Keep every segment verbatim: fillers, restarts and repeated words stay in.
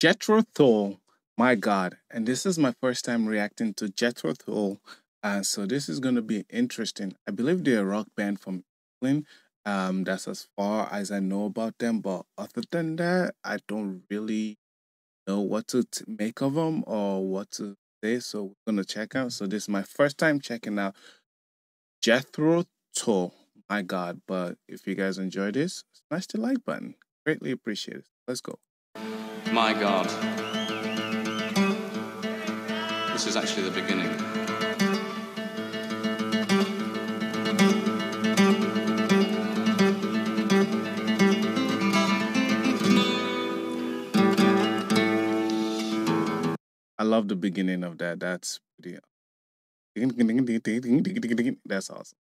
Jethro Tull, my God. And this is my first time reacting to Jethro Tull. Uh, so this is going to be interesting. I believe they're a rock band from England. Um, that's as far as I know about them. But other than that, I don't really know what to t make of them or what to say. So we're going to check out. So this is my first time checking out Jethro Tull, my God. But if you guys enjoy this, smash the like button. Greatly appreciate it. Let's go. My God. This is actually the beginning. I love the beginning of that. That's pretty awesome. That's awesome.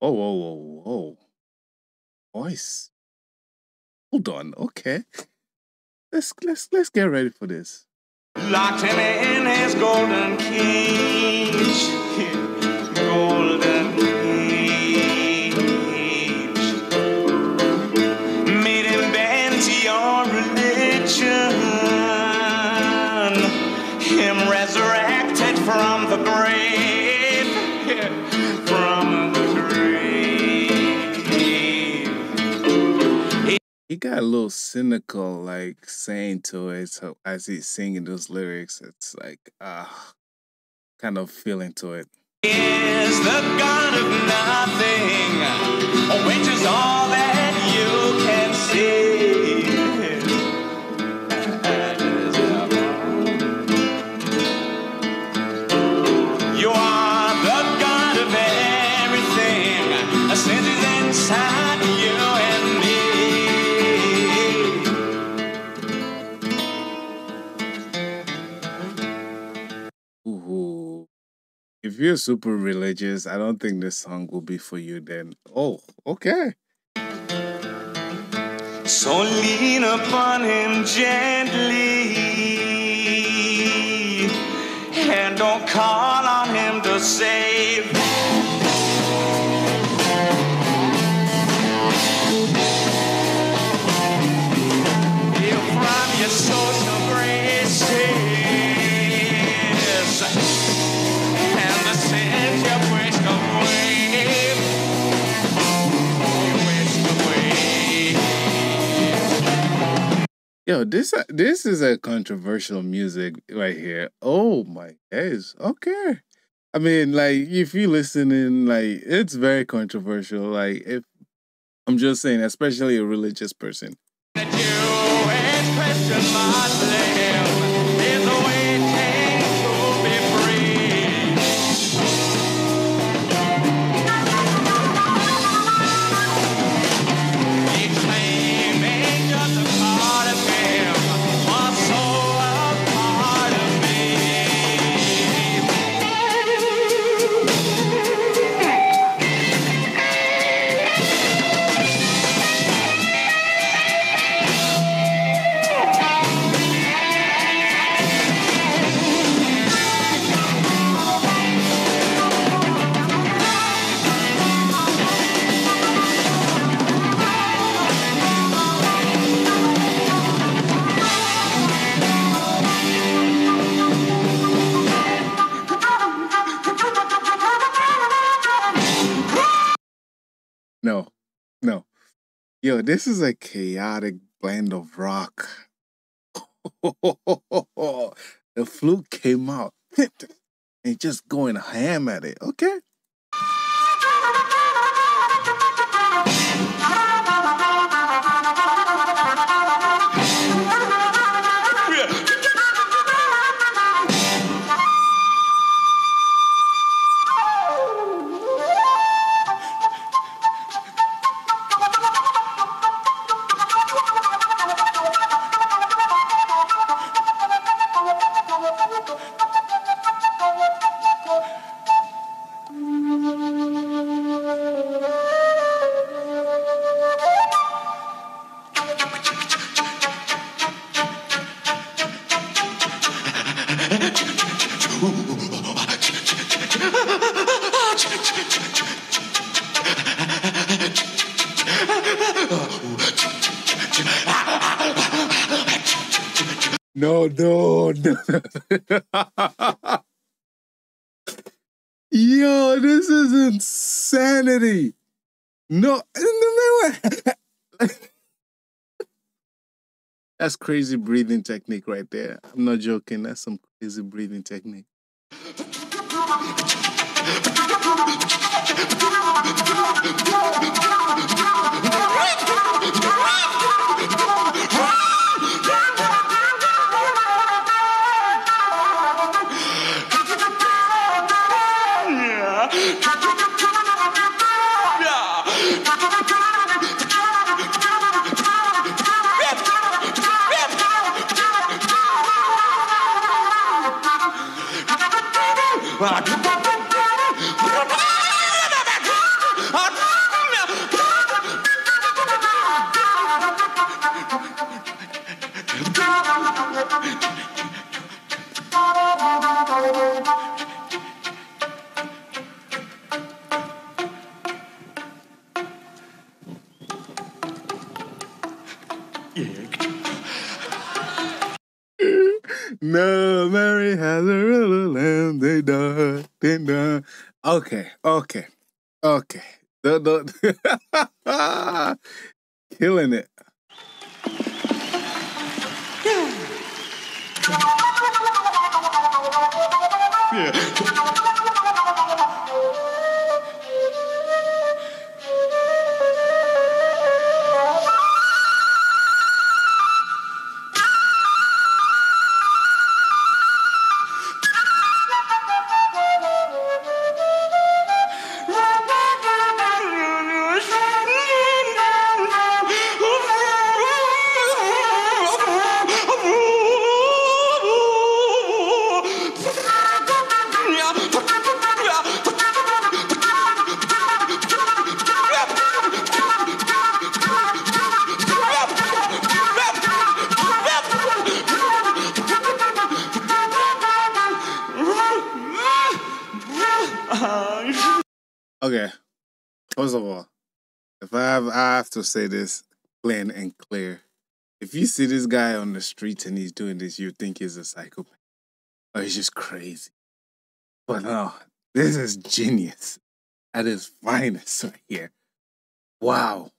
Oh, whoa, whoa, whoa. Voice. Hold on, okay. Let's let's let's get ready for this. Locked him in his golden cage. Golden cage. Made him bend to your religion. Him resurrected from the grave. From the He got a little cynical, like, saying to it, so as he's singing those lyrics, it's like, ah, uh, kind of feeling to it. Is the God of nothing, which is all that you can see. You are the God of everything, since it's inside you and me. If you're super religious, I don't think this song will be for you then. Oh, okay. So lean upon him gently and don't call on him to save. He'll from your source of graces. Yo, this uh, this is a controversial music right here. Oh my days. Okay. I mean, like, if you listening, like, it's very controversial. Like, if I'm just saying, especially a religious person. No, no. Yo, this is a chaotic blend of rock. The flute came out and just going ham at it, okay? No, no, no. Yo, this is insanity. No, no, no. That's crazy breathing technique right there. I'm not joking. That's some crazy breathing technique. No, Mary has a real lamb. They die, they die. Okay, okay, okay. Duh, duh. Killing it. Yeah. Okay, first of all, if I have, I have to say this plain and clear. If you see this guy on the streets and he's doing this, you think he's a psychopath. Or he's just crazy. But no, this is genius at his finest right here. Wow.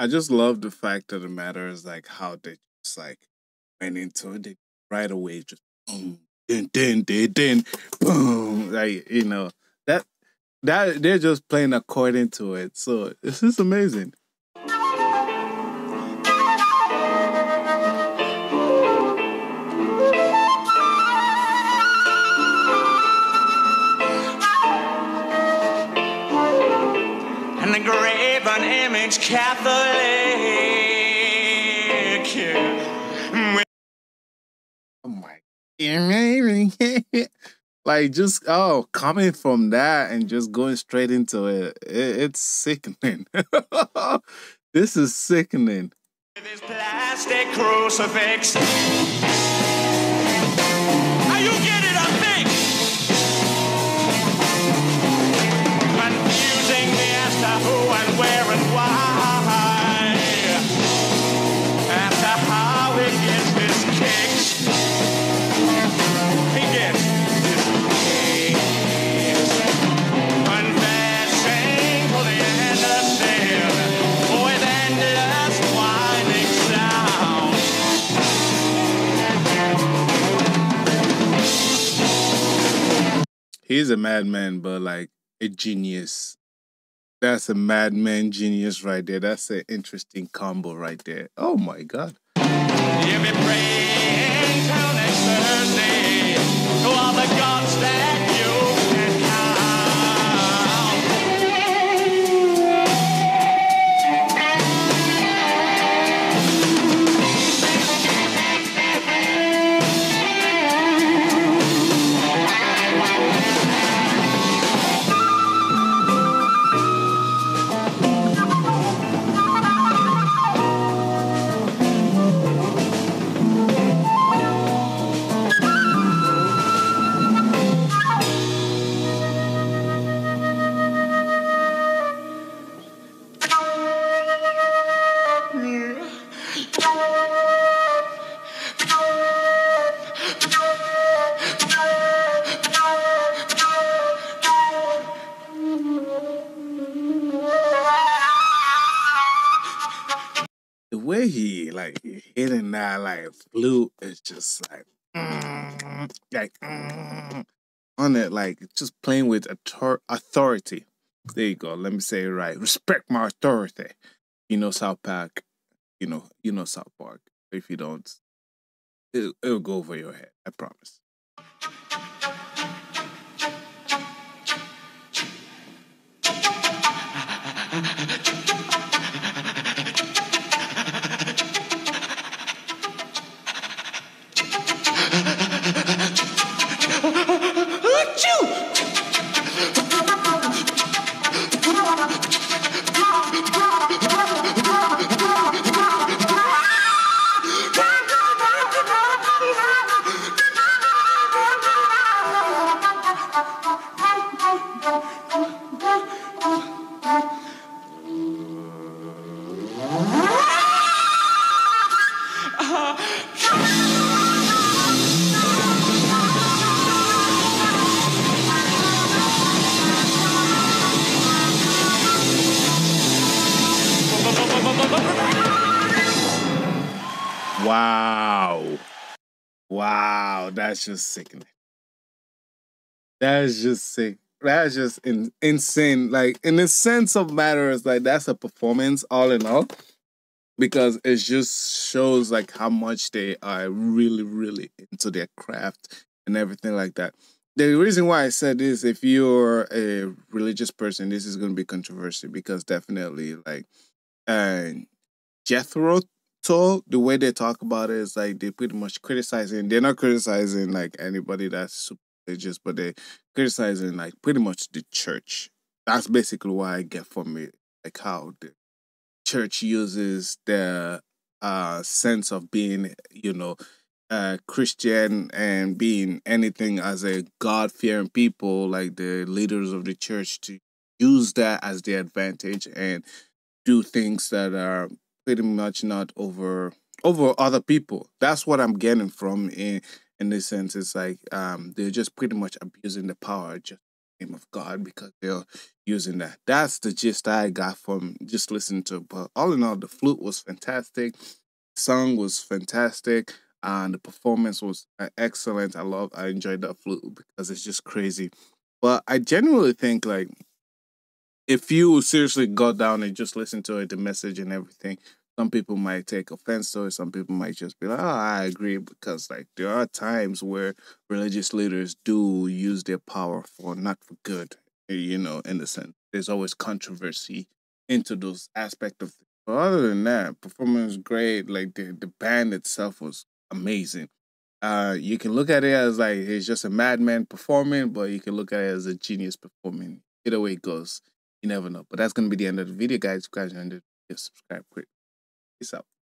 I just love the fact of the matter is like how they just like went into it. They right away just boom, din, din, din, din, boom. Like, you know, that that they're just playing according to it. So this is amazing. And the graven image Catholic. Oh my. Like just, oh, coming from that and just going straight into it. it it's sickening. This is sickening. This plastic crucifix. Are you getting who and where and why, after how it gets this kick, he gets this kick, confessing for the endless sin, with endless whining sound. He's a madman, but like a genius. That's a madman genius right there. That's an interesting combo right there. Oh my God. Give me praise till next Thursday to all the gods that you can hitting that like flute is just like mm, like mm, on it, like just playing with authority. There you go. Let me say it right. Respect my authority. You know South Park. You know you know South Park. If you don't, it'll, it'll go over your head. I promise. Wow. Wow. That's just sickening. That's just sick. That's just in, insane. Like, in the sense of matter, it's like that's a performance all in all, because it just shows like how much they are really, really into their craft and everything like that. The reason why I said this, if you're a religious person, this is going to be controversial, because definitely like uh, Jethro Tull, the way they talk about it is like they pretty much criticizing. They're not criticizing like anybody that's super religious, but they're criticizing like pretty much the church. That's basically what I get from it, like how the church uses their uh, sense of being, you know, uh, Christian and being anything as a God-fearing people, like the leaders of the church, to use that as their advantage and do things that are pretty much not over over other people. That's what I'm getting from in in this sense. It's like um, they're just pretty much abusing the power, just in the name of God, because they're using that. That's the gist I got from just listening to. But all in all, the flute was fantastic, the song was fantastic, and the performance was excellent. I love, I enjoyed that flute because it's just crazy. But I genuinely think like, if you seriously go down and just listen to it, the message and everything, some people might take offense to it. Some people might just be like, oh, I agree. Because, like, there are times where religious leaders do use their power for not for good, you know, in the sense. There's always controversy into those aspects of things. But other than that, performance was great. Like, the, the band itself was amazing. Uh, you can look at it as, like, it's just a madman performing, but you can look at it as a genius performing. Either way it goes. You never know. But that's going to be the end of the video, guys. If you guys enjoyed it, just subscribe quick. Peace out.